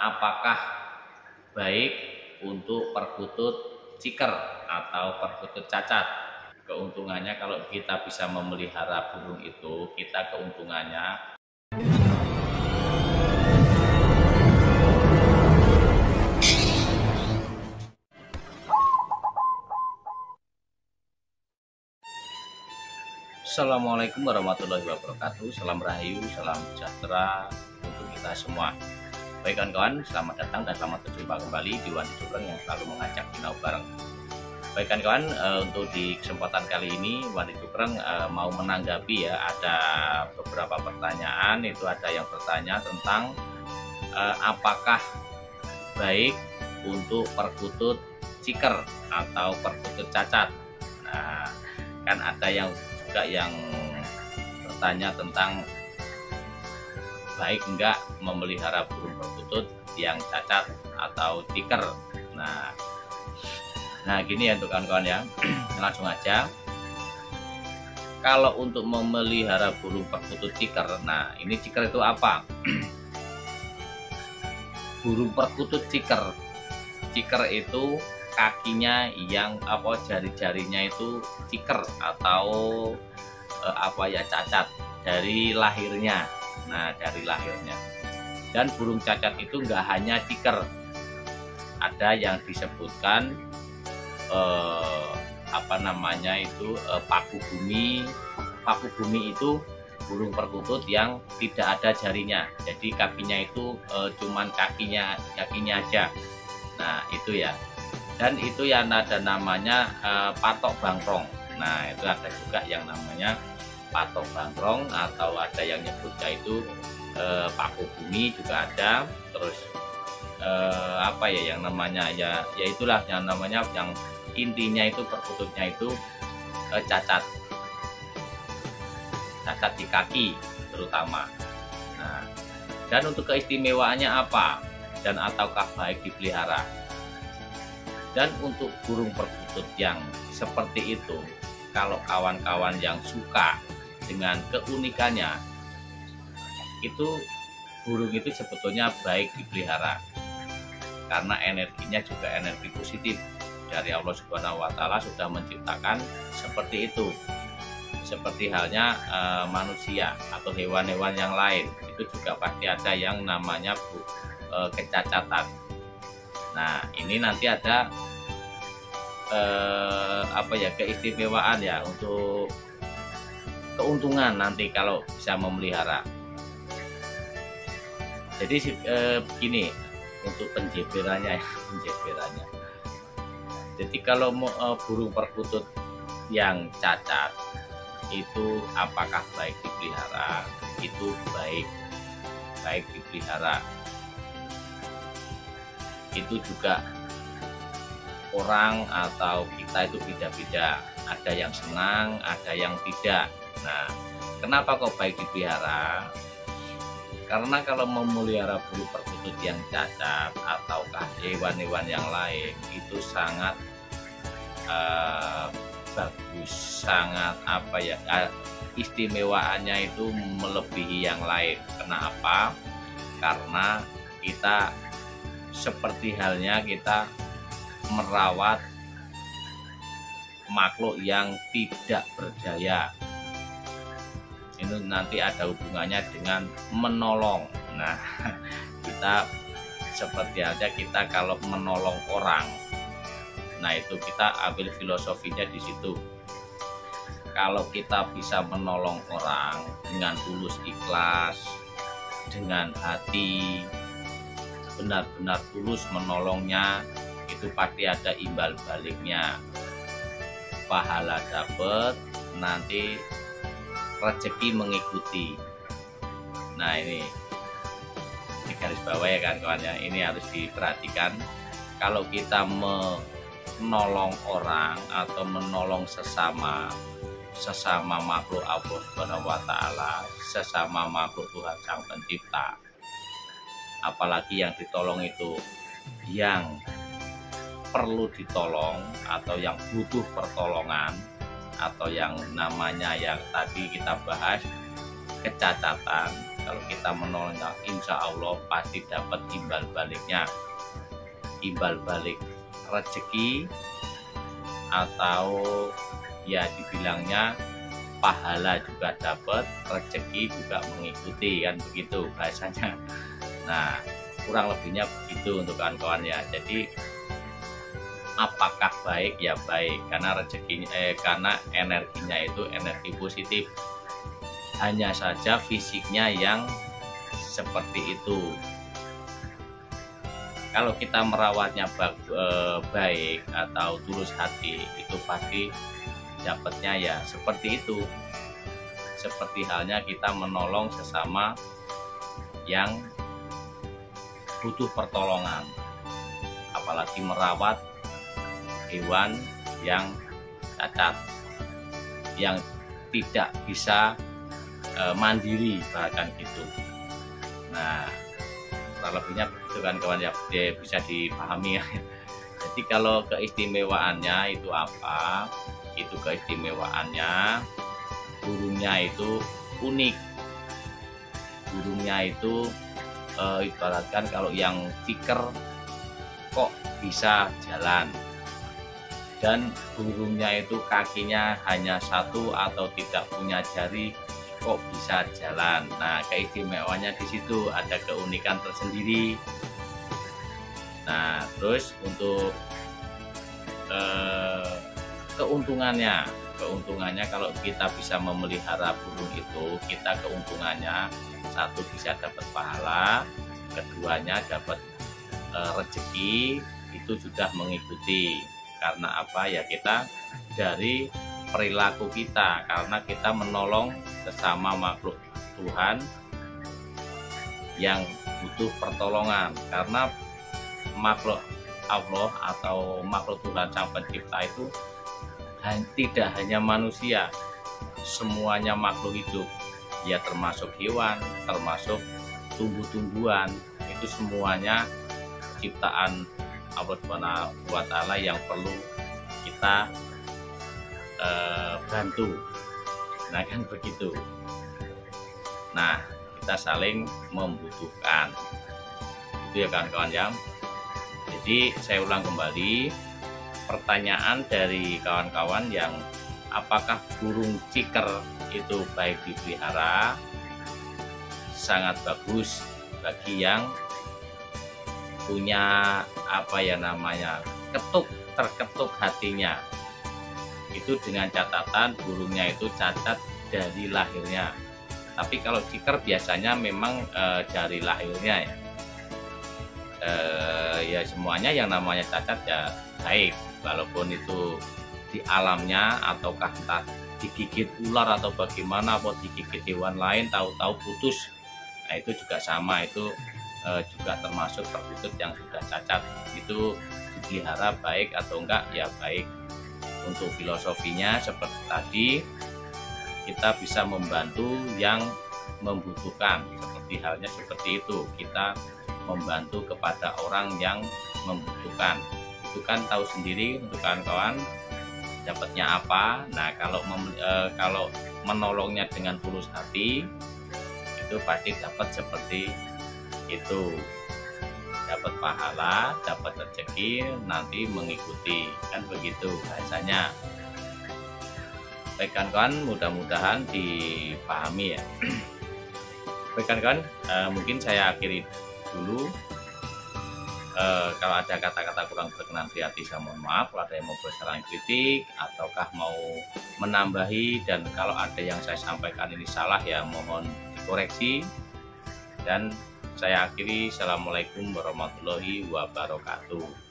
apakah baik untuk perkutut ciker atau perkutut cacat. Keuntungannya kalau kita bisa memelihara burung itu, kita keuntungannya Assalamualaikum warahmatullahi wabarakatuh. Salam rahayu, salam sejahtera untuk kita semua. Baik kawan-kawan, selamat datang dan selamat berjumpa kembali di Wandiy Cukreng yang selalu mengajak kita bareng. Baik kawan-kawan, untuk di kesempatan kali ini Wandiy Cukreng mau menanggapi ya, ada beberapa pertanyaan. Itu ada yang bertanya tentang apakah baik untuk perkutut ciker atau perkutut cacat. Nah, kan ada yang juga yang bertanya tentang baik enggak memelihara burung perkutut yang cacat atau ciker. Nah, gini ya untuk kawan-kawan ya, langsung aja. Kalau untuk memelihara burung perkutut ciker, nah ini ciker itu apa? Burung perkutut ciker, ciker itu kakinya yang apa, jari-jarinya itu ciker atau apa ya, cacat dari lahirnya. Nah, dari lahirnya. Dan burung cacat itu nggak hanya ciker, ada yang disebutkan paku bumi. Paku bumi itu burung perkutut yang tidak ada jarinya, jadi kakinya itu cuman kakinya aja. Nah itu ya, dan itu yang ada namanya patok bangkrong. Nah itu ada juga yang namanya patok bangkrong, atau ada yang nyebutnya itu paku bumi juga ada. Terus yang intinya itu perkututnya itu cacat di kaki terutama. Nah, dan untuk keistimewaannya apa dan ataukah baik dipelihara? Dan untuk burung perkutut yang seperti itu, kalau kawan-kawan yang suka dengan keunikannya, itu burung itu sebetulnya baik dipelihara karena energinya juga energi positif. Dari Allah Subhanahu wa Ta'ala sudah menciptakan seperti itu, seperti halnya manusia atau hewan-hewan yang lain, itu juga pasti ada yang namanya kecacatan. Nah ini nanti ada keistimewaan ya, untuk keuntungan nanti kalau bisa memelihara. Jadi begini untuk penjeberannya. Jadi kalau mau burung perkutut yang cacat itu apakah baik dipelihara? Itu baik dipelihara. Itu juga orang atau kita itu beda-beda. Ada yang senang, ada yang tidak. Nah, kenapa kok baik dipelihara? Karena kalau memelihara burung perkutut yang cacat ataukah hewan-hewan yang lain itu sangat bagus, sangat istimewaannya itu melebihi yang lain. Kenapa? Karena kita seperti halnya kita merawat makhluk yang tidak berdaya. Itu nanti ada hubungannya dengan menolong. Nah, kita seperti aja kita kalau menolong orang. Nah, itu kita ambil filosofinya di situ. Kalau kita bisa menolong orang dengan tulus ikhlas, dengan hati benar-benar tulus menolongnya, itu pasti ada imbal baliknya. Pahala dapat, nanti rezeki mengikuti. Nah ini garis bawah ya kawan-kawan ya, ini harus diperhatikan. Kalau kita menolong orang atau menolong sesama makhluk Allah Subhanahu wa Ta'ala, sesama makhluk Tuhan Sang Pencipta, apalagi yang ditolong itu yang perlu ditolong atau yang butuh pertolongan, atau yang namanya yang tadi kita bahas kecacatan, Kalau kita menolongnya, insya Allah pasti dapat timbal baliknya, timbal balik rezeki atau ya dibilangnya pahala juga dapat, rezeki juga mengikuti, kan begitu bahasanya. Nah, kurang lebihnya begitu untuk kawan-kawannya. Jadi apakah baik? Ya baik, karena rezekinya, karena energinya itu energi positif. Hanya saja fisiknya yang seperti itu. Kalau kita merawatnya baik atau tulus hati, itu pasti dapatnya ya seperti itu. Seperti halnya kita menolong sesama yang butuh pertolongan, apalagi merawat hewan yang cacat, yang tidak bisa mandiri, bahkan gitu. Nah, terlebihnya begitu kan kawan ya, bisa dipahami ya. Jadi kalau keistimewaannya itu apa? Itu keistimewaannya burungnya itu unik. Burungnya itu ibaratkan kalau yang ciker kok bisa jalan, dan burungnya itu kakinya hanya satu atau tidak punya jari kok bisa jalan. Nah, keistimewaannya di situ, ada keunikan tersendiri. Nah, terus untuk keuntungannya, kalau kita bisa memelihara burung itu, kita keuntungannya satu bisa dapat pahala, keduanya dapat rezeki, itu sudah mengikuti. Karena apa ya, kita dari perilaku kita, karena kita menolong sesama makhluk Tuhan yang butuh pertolongan. Karena makhluk Allah atau makhluk Tuhan Sang Pencipta itu tidak hanya manusia, semuanya makhluk hidup ya, termasuk hewan, termasuk tumbuh-tumbuhan, itu semuanya ciptaan Allah Subhanahu wa Ta'ala yang perlu kita bantu. Nah, kan begitu. Nah, kita saling membutuhkan itu ya kawan-kawan ya. Jadi saya ulang kembali pertanyaan dari kawan-kawan yang apakah burung ciker itu baik dipelihara? Sangat bagus bagi yang punya apa ya namanya, terketuk hatinya. Itu dengan catatan burungnya itu cacat dari lahirnya. Tapi kalau ciker biasanya memang dari lahirnya ya. Ya semuanya yang namanya cacat ya baik, walaupun itu di alamnya ataukah entah digigit ular atau bagaimana, atau digigit hewan lain tahu-tahu putus. Nah, itu juga sama, itu juga termasuk perkutut yang sudah cacat. Itu dipelihara baik atau enggak? Ya baik. Untuk filosofinya seperti tadi, kita bisa membantu yang membutuhkan, seperti halnya seperti itu, kita membantu kepada orang yang membutuhkan. Itu kan tahu sendiri untuk kawan-kawan dapatnya apa. Nah, kalau menolongnya dengan tulus hati, itu pasti dapat seperti itu, dapat pahala, dapat rezeki, nanti mengikuti, kan begitu bahasanya. Baik kawan-kawan, mudah-mudahan dipahami ya. Baik kawan-kawan, mungkin saya akhiri dulu. Kalau ada kata-kata kurang berkenan di hati, saya mohon maaf. Kalau ada yang mau bersaran kritik ataukah mau menambahi, dan kalau ada yang saya sampaikan ini salah ya mohon dikoreksi. Dan saya akhiri, assalamualaikum warahmatullahi wabarakatuh.